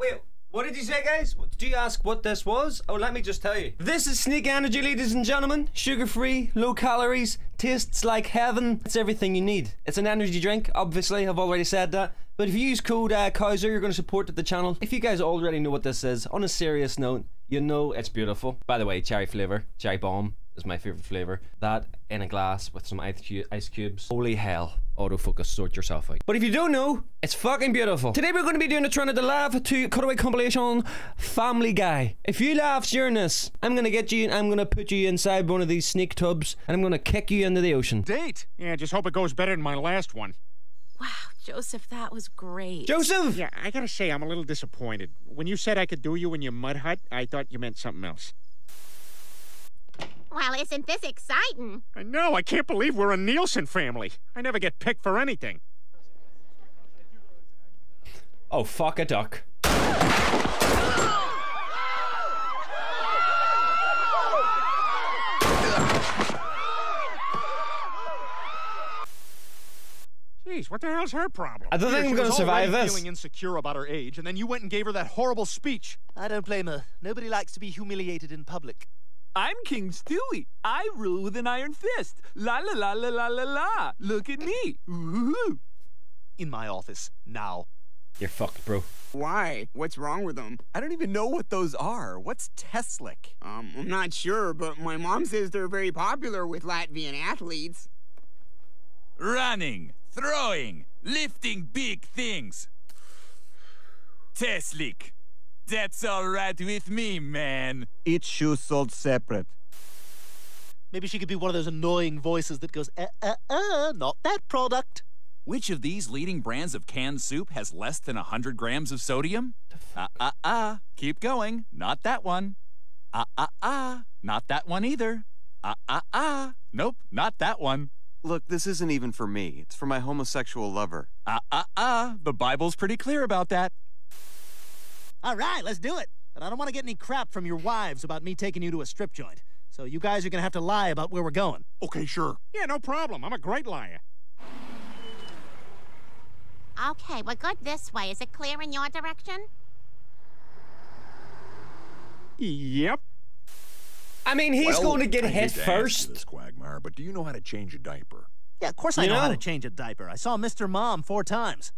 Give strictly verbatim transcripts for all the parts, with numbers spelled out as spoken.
wait, what did you say, guys? Do you ask what this was? Oh, let me just tell you. This is Sneak Energy, ladies and gentlemen. Sugar-free, low calories, tastes like heaven. It's everything you need. It's an energy drink, obviously. I've already said that. But if you use code uh, Kowser, you're going to support the channel. If you guys already know what this is, on a serious note, you know it's beautiful. By the way, cherry flavor, cherry bomb is my favorite flavor. That in a glass with some ice cubes. Holy hell. Autofocus, sort yourself out. But if you don't know, it's fucking beautiful. Today we're going to be doing a Trying to Laugh to cutaway compilation on Family Guy. If you laugh during this, I'm going to get you and I'm going to put you inside one of these snake tubs and I'm going to kick you into the ocean. Date? Yeah, just hope it goes better than my last one. Wow, Joseph, that was great. Joseph! Yeah, I gotta say, I'm a little disappointed. When you said I could do you in your mud hut, I thought you meant something else. Well, isn't this exciting? I know, I can't believe we're a Nielsen family. I never get picked for anything. Oh, fuck a duck. Jeez, what the hell's her problem? I don't think I'm gonna survive this. She was feeling insecure about her age, and then you went and gave her that horrible speech. I don't blame her. Nobody likes to be humiliated in public. I'm King Stewie. I rule with an iron fist. La la la la la la la. Look at me. Woohoo! In my office now. You're fucked, bro. Why? What's wrong with them? I don't even know what those are. What's Teslik? Um, I'm not sure, but my mom says they're very popular with Latvian athletes. Running, throwing, lifting big things. Teslik. That's all right with me, man. Each shoe sold separate. Maybe she could be one of those annoying voices that goes, uh, uh, uh, not that product. Which of these leading brands of canned soup has less than one hundred grams of sodium? Uh, uh, uh, keep going. Not that one. Uh, uh, uh, not that one either. Uh, uh, uh, nope, not that one. Look, this isn't even for me. It's for my homosexual lover. Uh, uh, uh, the Bible's pretty clear about that. All right, let's do it. But I don't want to get any crap from your wives about me taking you to a strip joint. So you guys are going to have to lie about where we're going. Okay, sure. Yeah, no problem. I'm a great liar. Okay, we're good this way. Is it clear in your direction? Yep. I mean, he's well, going to get I hit hate first. To ask this, Quagmire, but do you know how to change a diaper? Yeah, of course I you know. know how to change a diaper. I saw Mister Mom four times.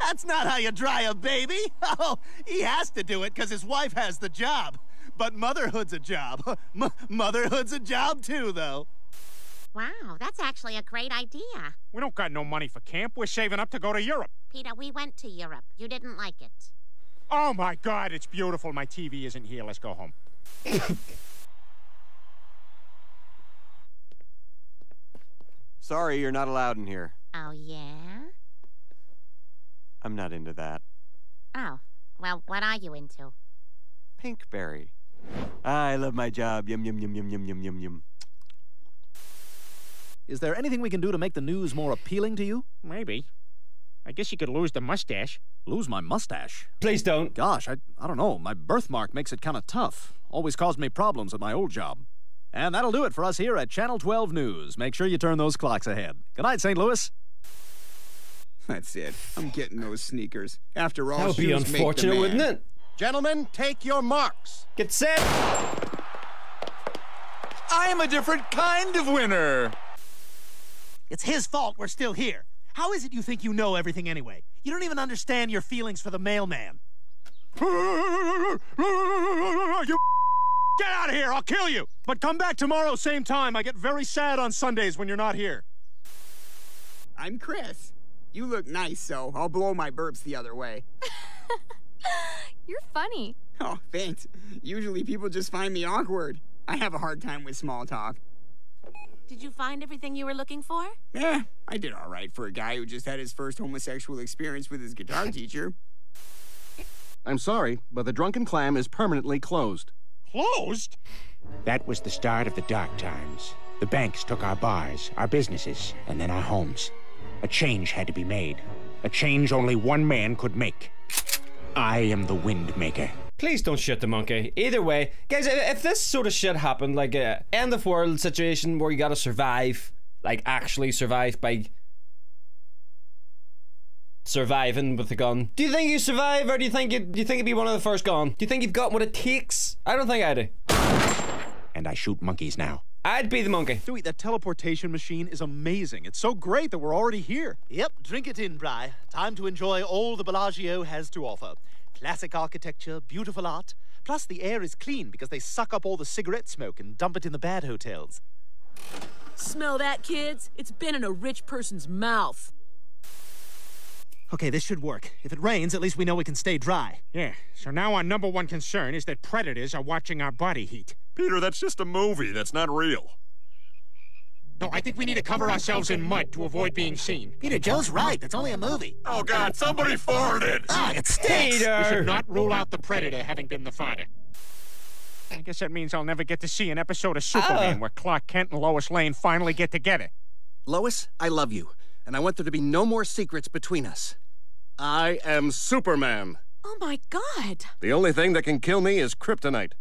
That's not how you dry a baby. Oh, he has to do it because his wife has the job. But motherhood's a job. M motherhood's a job too, though. Wow, that's actually a great idea. We don't got no money for camp. We're saving up to go to Europe. Peter, we went to Europe. You didn't like it. Oh, my God, it's beautiful. My T V isn't here. Let's go home. Sorry, you're not allowed in here. Oh, yeah? I'm not into that. Oh, well, what are you into? Pinkberry. Ah, I love my job. Yum, yum, yum, yum, yum, yum, yum, yum. Is there anything we can do to make the news more appealing to you? Maybe. I guess you could lose the mustache. Lose my mustache? Please don't. Gosh, I, I don't know. My birthmark makes it kind of tough. Always caused me problems at my old job. And that'll do it for us here at Channel twelve News. Make sure you turn those clocks ahead. Good night, Saint Louis. That's it. I'm getting those sneakers. After all, that would be unfortunate, wouldn't it? Gentlemen, take your marks. Get set. I'm a different kind of winner. It's his fault we're still here. How is it you think you know everything anyway? You don't even understand your feelings for the mailman. You get out of here, I'll kill you. But come back tomorrow, same time. I get very sad on Sundays when you're not here. I'm Chris. You look nice, so I'll blow my burps the other way. You're funny. Oh, thanks. Usually people just find me awkward. I have a hard time with small talk. Did you find everything you were looking for? Yeah, I did all right for a guy who just had his first homosexual experience with his guitar teacher. I'm sorry, but the Drunken Clam is permanently closed. Closed? That was the start of the dark times. The banks took our bars, our businesses, and then our homes. A change had to be made. A change only one man could make. I am the Windmaker. Please don't shoot the monkey. Either way, guys, if this sort of shit happened, like a end of world situation where you gotta survive, like actually survive by surviving with the gun. Do you think you survive, or do you think you do you think you'd be one of the first gone? Do you think you've got what it takes? I don't think I do. And I shoot monkeys now. I'd be the monkey. Dewey, that teleportation machine is amazing. It's so great that we're already here. Yep, drink it in, Bri. Time to enjoy all the Bellagio has to offer. Classic architecture, beautiful art. Plus, the air is clean because they suck up all the cigarette smoke and dump it in the bad hotels. Smell that, kids? It's been in a rich person's mouth. Okay, this should work. If it rains, at least we know we can stay dry. Yeah, so now our number one concern is that predators are watching our body heat. Peter, that's just a movie. That's not real. No, I think we need to cover ourselves in mud to avoid being seen. Peter, Joe's right. That's only a movie. Oh, God, somebody farted! Ah, it stinks! Peter! We should not rule out the predator having been the father. I guess that means I'll never get to see an episode of Superman uh. where Clark Kent and Lois Lane finally get together. Lois, I love you, and I want there to be no more secrets between us. I am Superman. Oh, my God. The only thing that can kill me is kryptonite.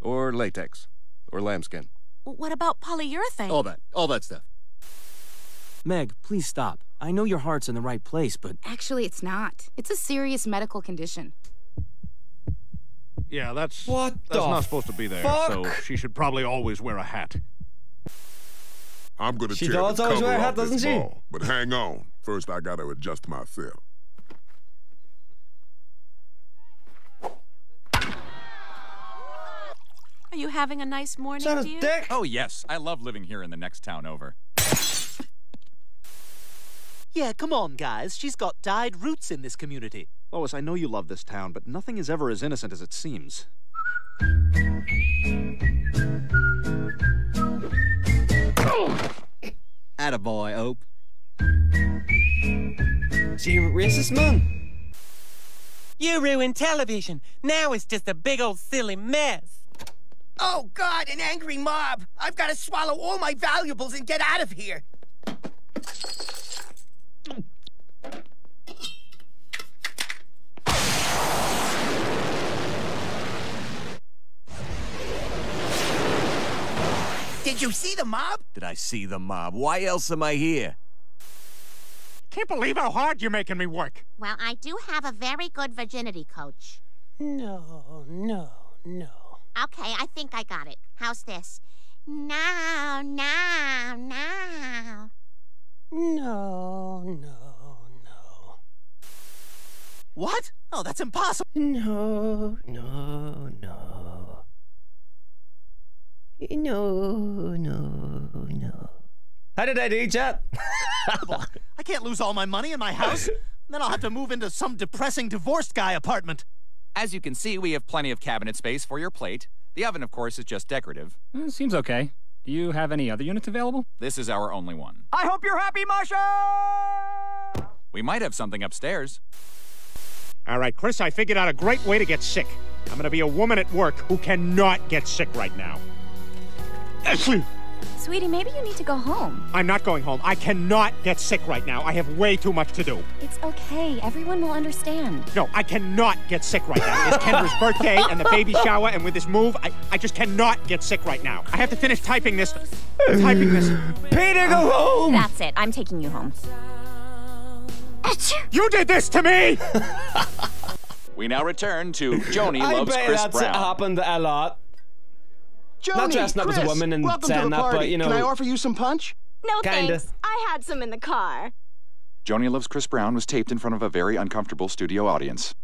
Or latex. Or lambskin. What about polyurethane? All that. All that stuff. Meg, please stop. I know your heart's in the right place, but... Actually, it's not. It's a serious medical condition. Yeah, that's... What the That's not supposed to be there, fuck? So she should probably always wear a hat. I'm gonna tear the cover off this ball, but hang on. First, I gotta adjust myself. Are you having a nice morning, Son dear? Dick. Oh, yes. I love living here in the next town over. Yeah, come on, guys. She's got dyed roots in this community. Lois, I know you love this town, but nothing is ever as innocent as it seems. Attaboy, Ope. So you're a racist, man? You ruined television. Now it's just a big old silly mess. Oh, God, an angry mob! I've got to swallow all my valuables and get out of here! Did you see the mob? Did I see the mob? Why else am I here? Can't believe how hard you're making me work. Well, I do have a very good virginity coach. No, no, no. Okay, I think I got it. How's this? Now, now, now. No, no, no. What? Oh, that's impossible. No, no, no. No, no, no. How did I do, chat? I can't lose all my money in my house. Then I'll have to move into some depressing divorced guy apartment. As you can see, we have plenty of cabinet space for your plate. The oven, of course, is just decorative. Mm, seems okay. Do you have any other units available? This is our only one. I hope you're happy, Masha! We might have something upstairs. All right, Chris, I figured out a great way to get sick. I'm gonna be a woman at work who cannot get sick right now. Sweetie, maybe you need to go home. I'm not going home. I cannot get sick right now. I have way too much to do. It's okay. Everyone will understand. No, I cannot get sick right now. It's Kendra's birthday and the baby shower, and with this move, I, I just cannot get sick right now. I have to finish typing this. typing this. Peter, go home! That's it. I'm taking you home. Achoo. You did this to me! We now return to Joni Loves Chris Brown. I bet that's Brown. happened a lot. Joni, not dressing up Chris, as a woman and saying that, but you know. Can I offer you some punch? No Kinda. thanks. I had some in the car. Joni Loves Chris Brown was taped in front of a very uncomfortable studio audience.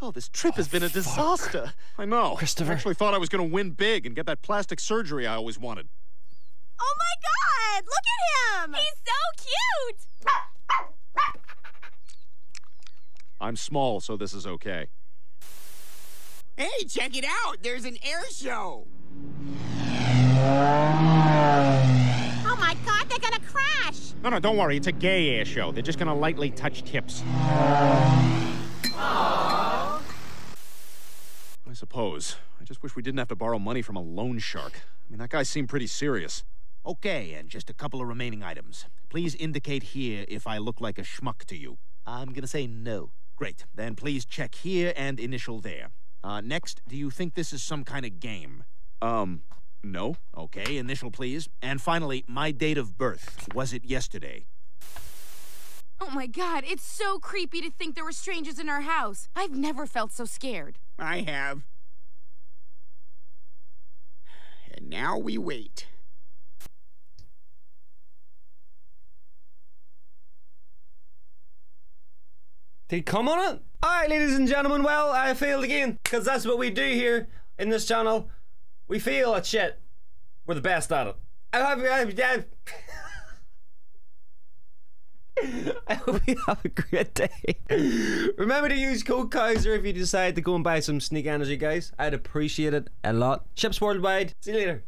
God, this trip oh, has been a disaster. Fuck. I know. Christopher. I actually thought I was going to win big and get that plastic surgery I always wanted. Oh my God! Look at him! He's so cute! I'm small, so this is okay. Hey, check it out! There's an air show! Oh my God, they're gonna crash! No, no, don't worry. It's a gay air show. They're just gonna lightly touch tips. Aww. I suppose. I just wish we didn't have to borrow money from a loan shark. I mean, that guy seemed pretty serious. Okay, and just a couple of remaining items. Please indicate here if I look like a schmuck to you. I'm gonna say no. Great. Then please check here and initial there. Uh, next, do you think this is some kind of game? Um, no. Okay, initial please. And finally, my date of birth. Was it yesterday? Oh my God, it's so creepy to think there were strangers in our house. I've never felt so scared. I have. And now we wait. Did he come on it? Alright, ladies and gentlemen, well, I failed again. Because that's what we do here in this channel. We fail at shit. We're the best at it. I hope you have, I hope you have a great day. Remember to use code Kaiser if you decide to go and buy some Sneak Energy, guys. I'd appreciate it a lot. Ships worldwide. See you later.